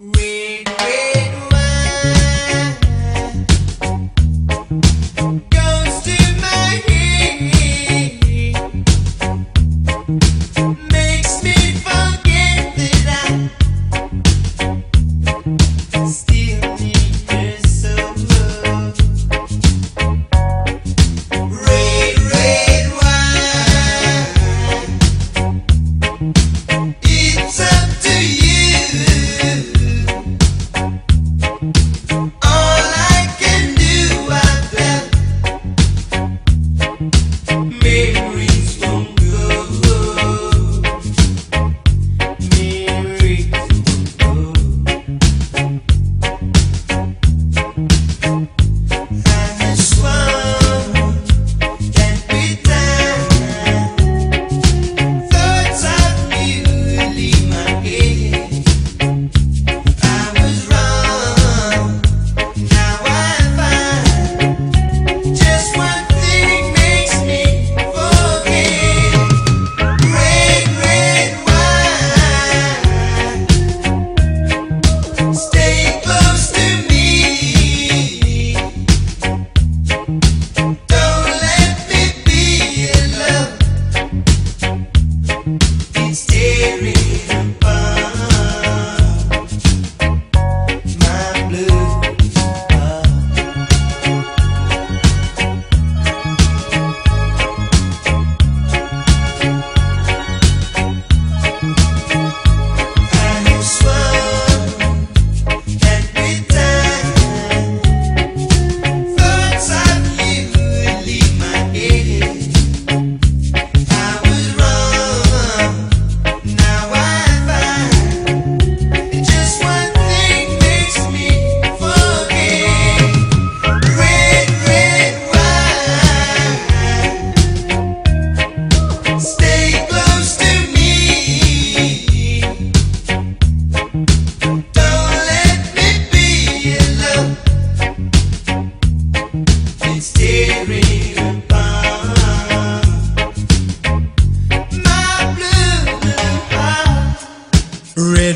Red,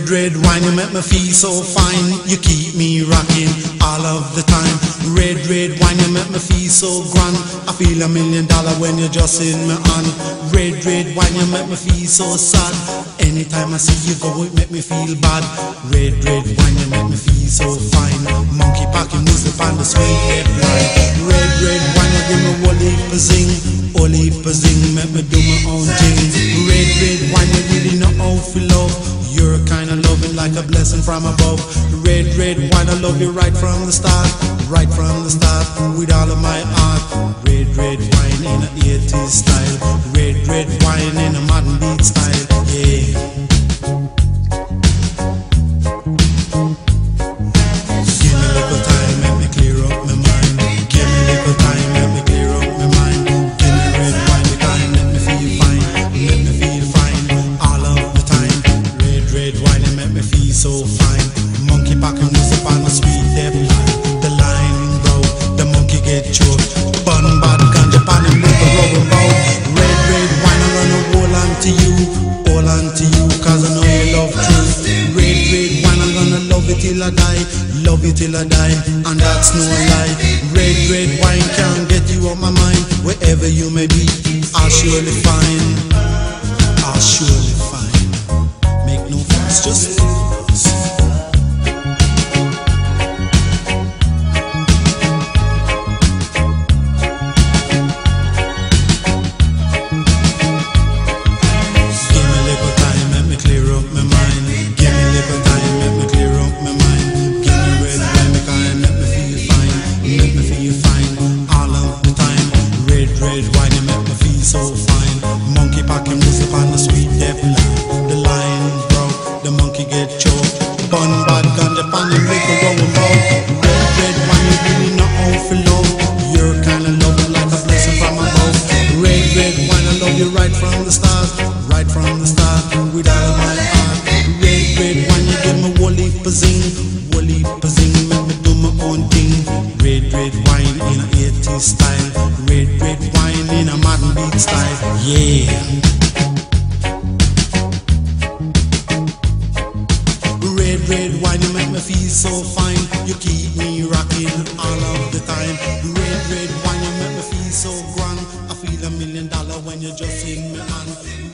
red wine, you make me feel so fine. You keep me rocking all of the time. Red, red wine, you make me feel so grand. I feel $1 million when you're just in my hand. Red, red wine, you make me feel so sad. Anytime I see you go, it make me feel bad. Red, red wine, you make me feel so fine. Monkey packing music on the sweet head line. Red, red wine, you give me Oli pazing, make me do my own thing. Red, red wine, you really know how to love. You're kind of loving like a blessing from above. Red, red wine, I love you right from the start. Right from the start, with all of my heart. Red, red wine in a 80s style. Red, red wine in a modern beat style. So fine, monkey packing music on a sweet depth line. The line broke, the monkey get choked. Bun bad ganja pan and move the rubber bout. Red, red wine, I'm gonna hold on to you, cause I know you love truth. Red, red wine, I'm gonna love it till I die, love it till I die, and that's no lie. Red, red wine can't get you out my mind. Wherever you may be, I'll surely find. I'll surely find. Make no fuss, just right from the start, right from the start, with all of my heart. Red, red wine, you give me Wally pazing, make me do my own thing. Red, red wine in a 80s style. Red, red wine in a modern beat style. Yeah. Red, red wine, me feel so fine. You keep me rocking all of the time. Red, red wine, you make me feel so grand. I feel $1 million when you just sing me on.